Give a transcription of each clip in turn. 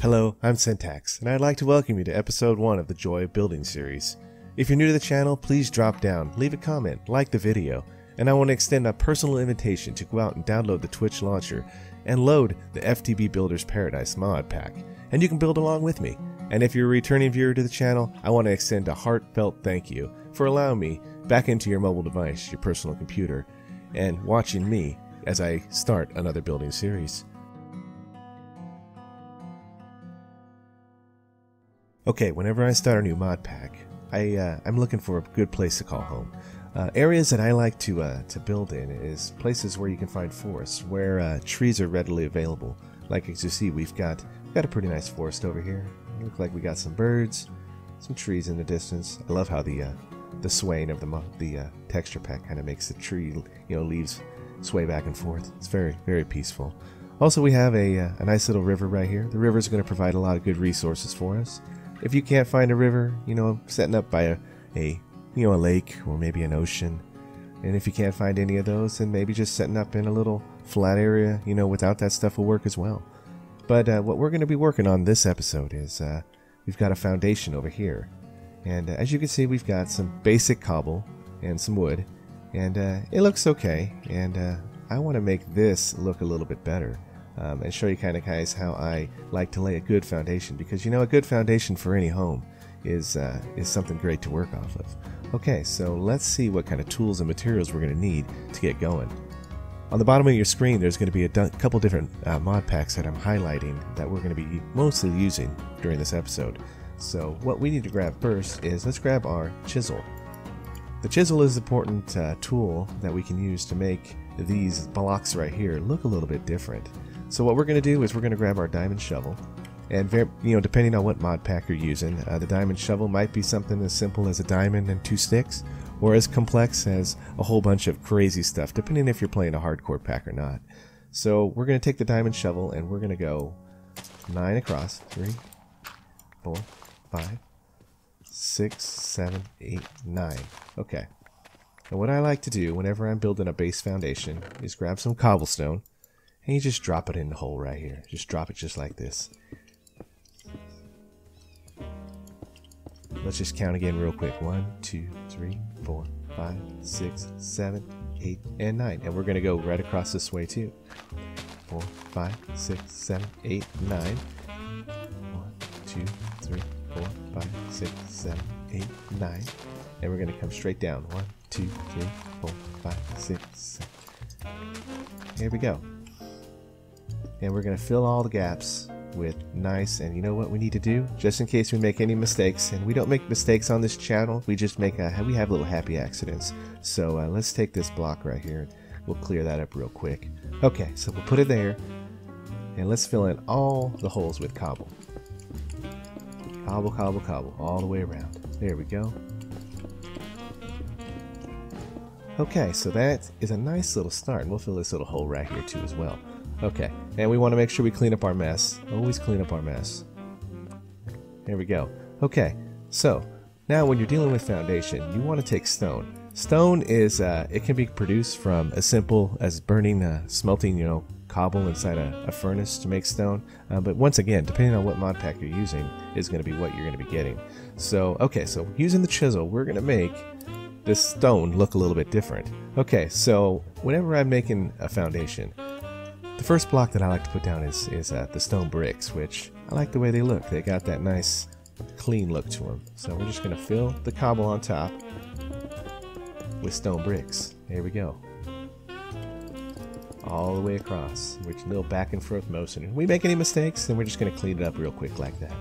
Hello, I'm Syntax, and I'd like to welcome you to episode 1 of the Joy of Building series. If you're new to the channel, please drop down, leave a comment, like the video, and I want to extend a personal invitation to go out and download the Twitch launcher and load the FTB Builders Paradise mod pack, and you can build along with me. And if you're a returning viewer to the channel, I want to extend a heartfelt thank you for allowing me back into your mobile device, your personal computer, and watching me as I start another building series. Okay, whenever I start a new mod pack, I'm looking for a good place to call home. Areas that I like to build in is places where you can find forests, where trees are readily available. Like as you see, we've got a pretty nice forest over here. It looks like we got some birds, some trees in the distance. I love how the swaying of the texture pack kind of makes the tree, you know, leaves sway back and forth. It's very, very peaceful. Also, we have a nice little river right here. The river is going to provide a lot of good resources for us. If you can't find a river, you know, setting up by a lake or maybe an ocean. And if you can't find any of those, then maybe just setting up in a little flat area, you know, without that stuff will work as well. But what we're going to be working on this episode is we've got a foundation over here. And as you can see, we've got some basic cobble and some wood. And it looks okay. And I want to make this look a little bit better. And show you kind of guys how I like to lay a good foundation, because you know, a good foundation for any home is something great to work off of. Okay, so let's see what kind of tools and materials we're going to need to get going. On the bottom of your screen, there's going to be a couple different mod packs that I'm highlighting that we're going to be mostly using during this episode. So what we need to grab first is, let's grab our chisel. The chisel is an important tool that we can use to make these blocks right here look a little bit different. So what we're going to do is we're going to grab our diamond shovel, and you know, depending on what mod pack you're using, the diamond shovel might be something as simple as a diamond and 2 sticks, or as complex as a whole bunch of crazy stuff, depending if you're playing a hardcore pack or not. So we're going to take the diamond shovel and we're going to go 9 across, 3, 4, 5, 6, 7, 8, 9. Okay. And what I like to do whenever I'm building a base foundation is grab some cobblestone. And you just drop it in the hole right here. Just drop it just like this. Let's just count again real quick. 1, 2, 3, 4, 5, 6, 7, 8, and 9. And we're going to go right across this way too. 4, 5, 6, 7, 8, 9. 1, 2, 3, 4, 5, 6, 7, 8, 9. And we're going to come straight down. 1, 2, 3, 4, 5, 6, 7. Here we go. And we're going to fill all the gaps with nice, and you know what we need to do? Just in case we make any mistakes, and we don't make mistakes on this channel, we just make we have little happy accidents. So let's take this block right here, and we'll clear that up real quick. Okay, so we'll put it there, and let's fill in all the holes with cobble. Cobble, cobble, cobble, all the way around. There we go. Okay, so that is a nice little start, and we'll fill this little hole right here too as well. Okay, and we want to make sure we clean up our mess. Always clean up our mess. There we go. Okay, so now when you're dealing with foundation, you want to take stone. Stone is, it can be produced from as simple as burning, smelting, you know, cobble inside a furnace to make stone. But once again, depending on what mod pack you're using, is going to be what you're going to be getting. So, okay, so using the chisel, we're going to make this stone look a little bit different. Okay, so whenever I'm making a foundation, the first block that I like to put down is the stone bricks, which I like the way they look. They got that nice, clean look to them. So we're just going to fill the cobble on top with stone bricks. There we go. All the way across. We're just a little back and forth motion. If we make any mistakes, then we're just going to clean it up real quick like that.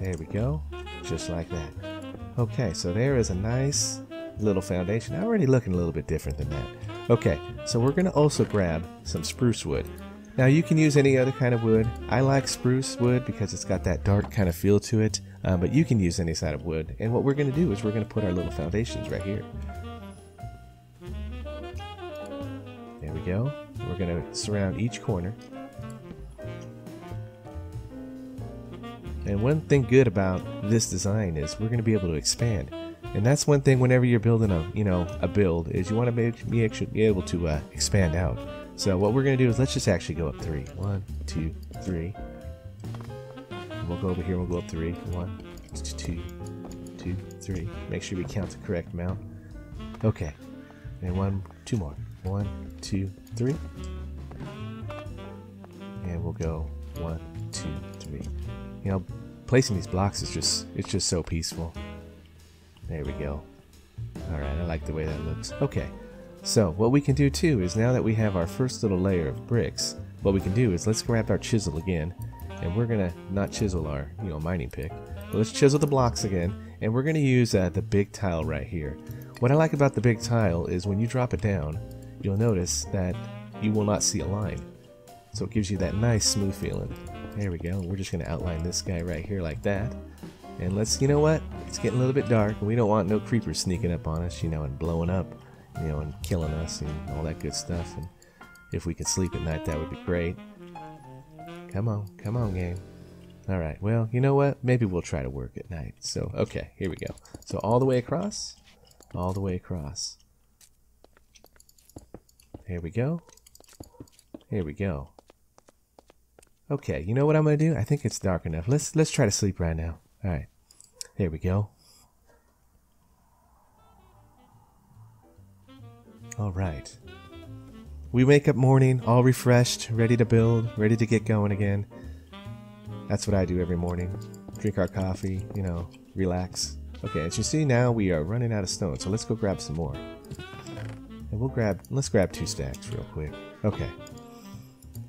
There we go. Just like that. Okay, so there is a nice little foundation. Already looking a little bit different than that. Okay, so we're going to also grab some spruce wood. Now you can use any other kind of wood. I like spruce wood because it's got that dark kind of feel to it, but you can use any side of wood. And what we're going to do is we're going to put our little foundations right here. There we go. We're going to surround each corner. And one thing good about this design is we're going to be able to expand. And that's one thing whenever you're building a build, is you want to be able to expand out. So what we're going to do is let's just actually go up 3. 1, 2, 3. We'll go over here, we'll go up 3. 1, 2, 2, 3. Make sure we count the correct amount. Okay. And 1, 2 more. 1, 2, 3. And we'll go 1, 2, 3. You know, placing these blocks is just, it's just so peaceful. There we go. Alright, I like the way that looks. Okay. So what we can do too is now that we have our first little layer of bricks, what we can do is let's grab our chisel again, and we're gonna not chisel our, you know, mining pick, but let's chisel the blocks again, and we're gonna use the big tile right here. What I like about the big tile is when you drop it down, you'll notice that you will not see a line, so it gives you that nice smooth feeling. There we go. We're just gonna outline this guy right here like that, and let's, you know what? It's getting a little bit dark, and we don't want no creepers sneaking up on us, you know, and blowing up, you know, and killing us and all that good stuff. And if we could sleep at night, that would be great. Come on, come on, game. Alright, well, you know what? Maybe we'll try to work at night. So, okay, here we go. So all the way across, all the way across. Here we go. Here we go. Okay, you know what I'm going to do? I think it's dark enough. Let's try to sleep right now. Alright, here we go. Alright, we wake up morning, all refreshed, ready to build, ready to get going again. That's what I do every morning. Drink our coffee, you know, relax. Okay, as you see now, we are running out of stone, so let's go grab some more. And we'll grab, let's grab 2 stacks real quick. Okay,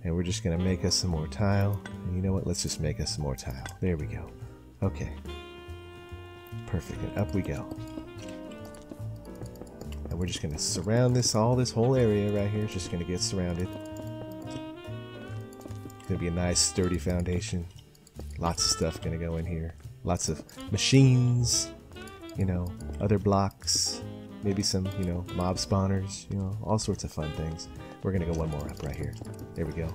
and we're just going to make us some more tile. And you know what, let's just make us some more tile. There we go. Okay, perfect, and up we go. And we're just going to surround this, all this whole area right here is just going to get surrounded. It's going to be a nice sturdy foundation. Lots of stuff going to go in here. Lots of machines, you know, other blocks, maybe some, you know, mob spawners, you know, all sorts of fun things. We're going to go one more up right here. There we go.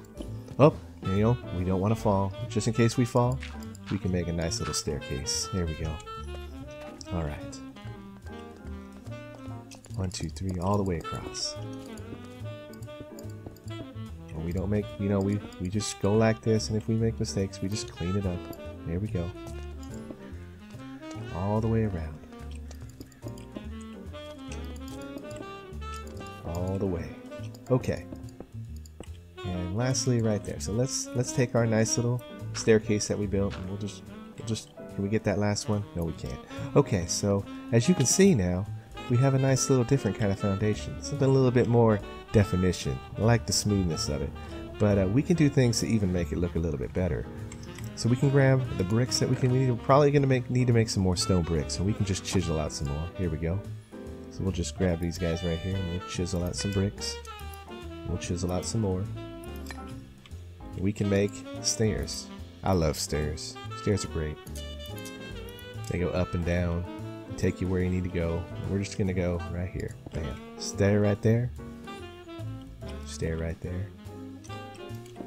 Oh, and, you know, we don't want to fall. Just in case we fall, we can make a nice little staircase. There we go. All right. 1, 2, 3, all the way across. And we don't make, you know, we just go like this, and if we make mistakes, we just clean it up. There we go. All the way around. All the way. Okay. And lastly, right there. So let's take our nice little staircase that we built, and we'll just can we get that last one? No, we can't. Okay, so as you can see now, we have a nice little different kind of foundation, something a little bit more definition. I like the smoothness of it, but we can do things to even make it look a little bit better. So we can grab the bricks that we can need. We're probably going to need to make some more stone bricks, so we can just chisel out some more. Here we go. So we'll just grab these guys right here, and we'll chisel out some bricks. We'll chisel out some more. We can make stairs. I love stairs. Stairs are great. They go up and down, take you where you need to go. We're just gonna go right here. Bam. Stay right there. Stay right there.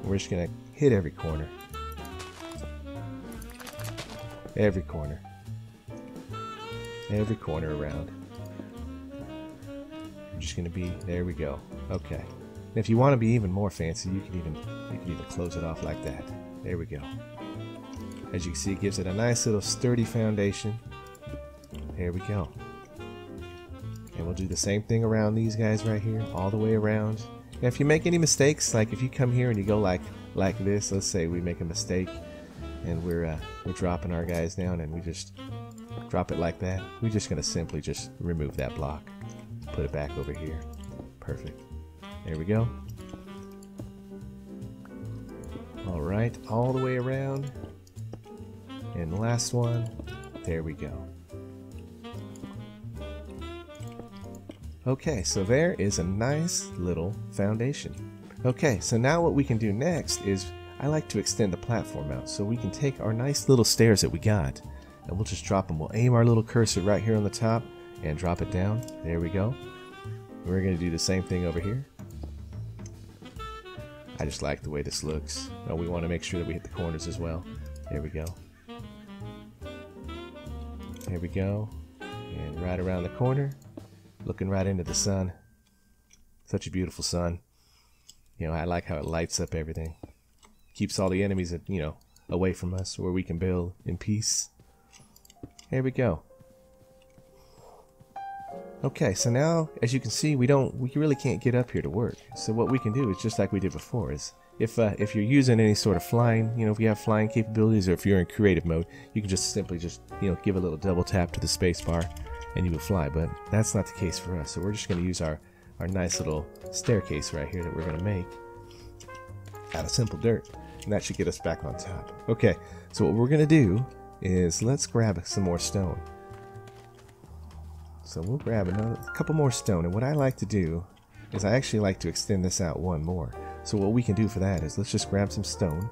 We're just gonna hit every corner. Every corner. Every corner around. We're just gonna be, there we go. Okay. And if you wanna be even more fancy, you can even close it off like that. There we go. As you can see, it gives it a nice little sturdy foundation. Here we go. And we'll do the same thing around these guys right here, all the way around. Now if you make any mistakes, like if you come here and you go like this, let's say we make a mistake and we're dropping our guys down and we just drop it like that, we're just gonna simply just remove that block, put it back over here. Perfect. There we go. Alright, all the way around. And last one. There we go. Okay, so there is a nice little foundation. Okay, so now what we can do next is I like to extend the platform out, so we can take our nice little stairs that we got and we'll just drop them. We'll aim our little cursor right here on the top and drop it down. There we go. We're going to do the same thing over here. I just like the way this looks. Oh, we want to make sure that we hit the corners as well. There we go. There we go. And right around the corner. Looking right into the sun. Such a beautiful sun. You know, I like how it lights up everything. Keeps all the enemies, you know, away from us, where we can build in peace. There we go. Okay, so now, as you can see, we really can't get up here to work. So what we can do is just like we did before, is if you're using any sort of flying, you know, if you have flying capabilities, or if you're in creative mode, you can just simply you know, give a little double tap to the space bar and you will fly. But that's not the case for us. So we're just going to use our nice little staircase right here that we're going to make out of simple dirt. And that should get us back on top. Okay, so what we're going to do is let's grab some more stone. So we'll grab a couple more stone, and what I like to do is I actually like to extend this out one more. So what we can do for that is let's just grab some stone,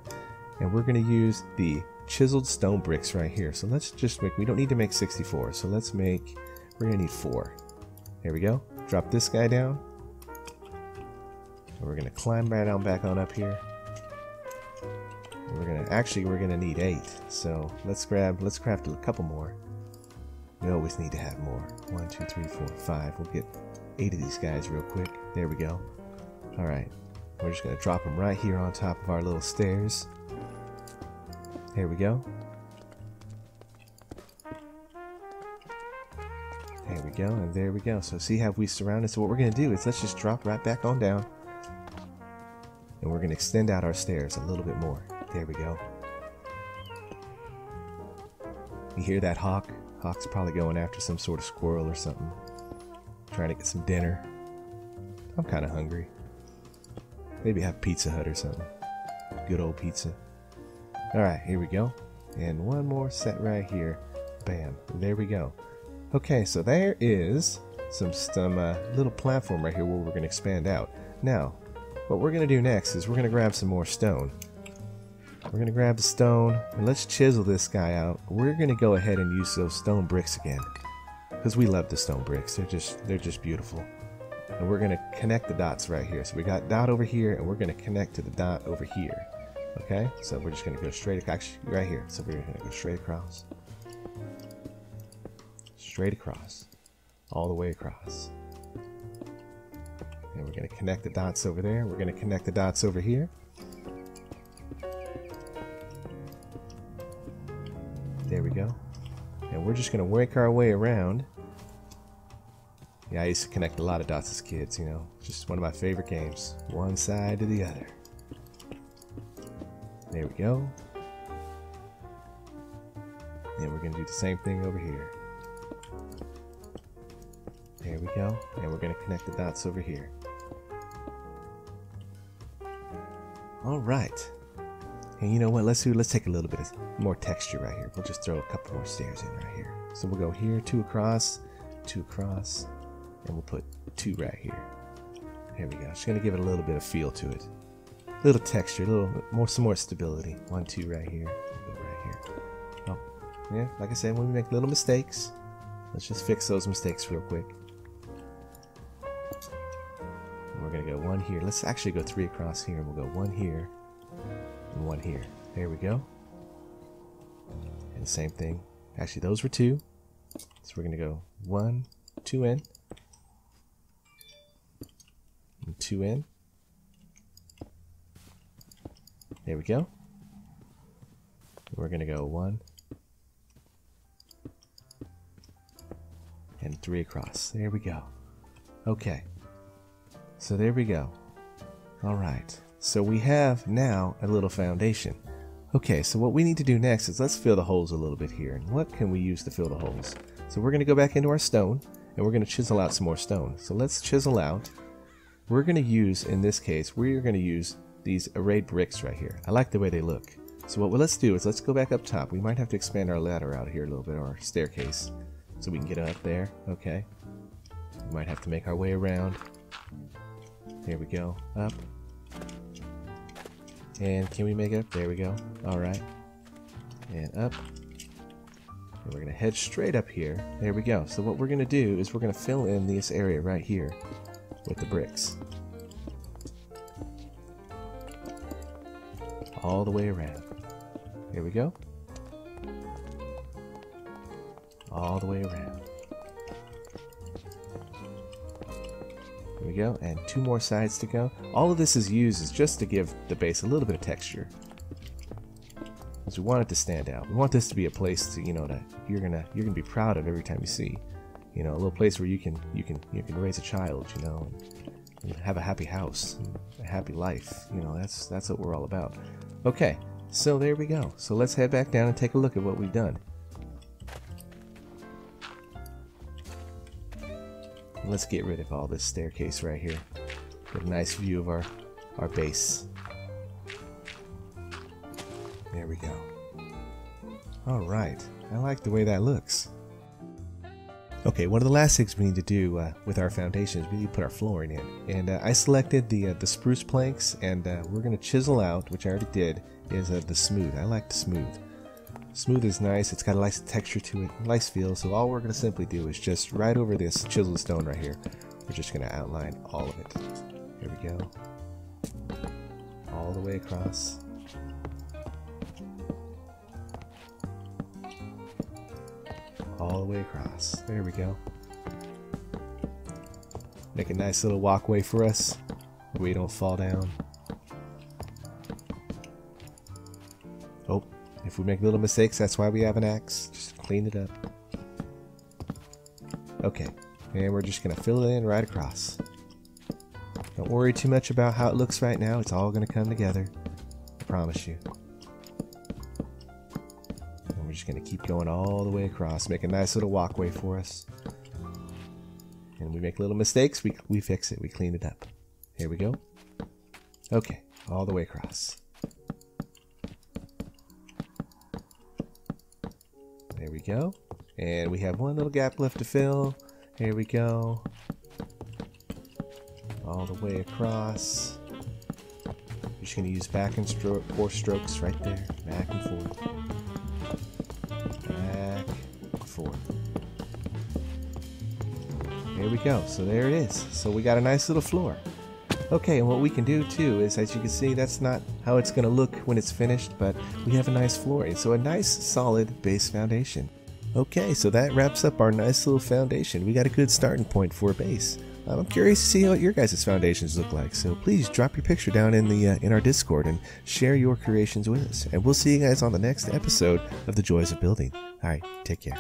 and we're going to use the chiseled stone bricks right here. So let's just make, we don't need to make 64, so let's make, we're going to need 4. There we go. Drop this guy down, and we're going to climb right on back on up here. We're gonna actually need 8, so let's craft a couple more. We always need to have more. 1, 2, 3, 4, 5. We'll get 8 of these guys real quick. There we go. All right, we're just gonna drop them right here on top of our little stairs. There we go. There we go, and there we go. So see how we surrounded. So what we're gonna do is let's just drop right back on down, and we're gonna extend out our stairs a little bit more. There we go. You hear that hawk? Hawk's probably going after some sort of squirrel or something. Trying to get some dinner. I'm kind of hungry. Maybe have Pizza Hut or something. Good old pizza. Alright, here we go. And one more set right here. Bam. There we go. Okay, so there is some little platform right here where we're going to expand out. Now, what we're going to do next is we're going to grab some more stone. We're going to grab the stone, and let's chisel this guy out. We're going to go ahead and use those stone bricks again, because we love the stone bricks. They're just beautiful. And we're going to connect the dots right here. So we got dot over here, and we're going to connect to the dot over here. Okay? So we're just going to go straight, actually, right here. So we're going to go straight across. Straight across. All the way across. And we're going to connect the dots over there. We're going to connect the dots over here. There we go. And we're just going to work our way around. Yeah, I used to connect a lot of dots as kids, you know. Just one of my favorite games. One side to the other. There we go. And we're going to do the same thing over here. There we go. And we're going to connect the dots over here. Alright. And you know what, let's take a little bit more texture right here. We'll just throw a couple more stairs in right here. So we'll go here, 2 across, 2 across, and we'll put 2 right here. There we go. Just gonna give it a little bit of feel to it. A little texture, a little more, some more stability. 1, 2 right here, right here. Oh, yeah, like I said, when we make little mistakes, let's just fix those mistakes real quick. And we're gonna go 1 here. Let's actually go 3 across here, and we'll go 1 here. And 1 here. There we go. And same thing. Actually, those were 2. So we're going to go 1, 2 in. And 2 in. There we go. We're going to go 1. And 3 across. There we go. Okay. So there we go. All right. So we have now a little foundation. Okay, so what we need to do next is let's fill the holes a little bit here. And what can we use to fill the holes? So we're going to go back into our stone, and we're going to chisel out some more stone. So let's chisel out. We're going to use, in this case, we're going to use these arrayed bricks right here. I like the way they look. So what let's do is let's go back up top. We might have to expand our ladder out here a little bit, or our staircase, so we can get up there. Okay. We might have to make our way around. There we go. Up. And can we make it up? There we go. Alright. And up. And we're going to head straight up here. There we go. So what we're going to do is we're going to fill in this area right here with the bricks. All the way around. There we go. All the way around. There we go and two more sides to go. All of this is used is just to give the base a little bit of texture. Because we want it to stand out. We want this to be a place to, you know, that you're gonna be proud of every time you see. You know, a little place where you can raise a child, you know, and have a happy house, a happy life. You know, that's what we're all about. Okay, so there we go. So let's head back down and take a look at what we've done. Let's get rid of all this staircase right here. Get a nice view of our base. There we go. Alright, I like the way that looks. Okay, one of the last things we need to do with our foundation is we need to put our flooring in. And I selected the spruce planks, and we're going to chisel out, which I already did, is the smooth. I like the smooth. Smooth is nice, it's got a nice texture to it, nice feel, so all we're going to simply do is just right over this chiseled stone right here. We're just going to outline all of it. Here we go. All the way across. All the way across. There we go. Make a nice little walkway for us. We don't fall down. Oh, if we make little mistakes, that's why we have an axe. Just clean it up. Okay, and we're just gonna fill it in right across. Don't worry too much about how it looks right now. It's all gonna come together. I promise you. We're just going to keep going all the way across, make a nice little walkway for us. And we make little mistakes, we fix it, we clean it up. Here we go. Okay, all the way across. There we go. And we have one little gap left to fill. Here we go. All the way across. We're just going to use back and forth strokes right there, back and forth. There we go. So there it is. So we got a nice little floor. Okay, and what we can do too is, as you can see, that's not how it's going to look when it's finished, but we have a nice floor, and so a nice solid base foundation. Okay, so that wraps up our nice little foundation. We got a good starting point for a base. I'm curious to see what your guys' foundations look like, so please drop your picture down in our Discord and share your creations with us. And we'll see you guys on the next episode of The Joys of Building. Alright, take care.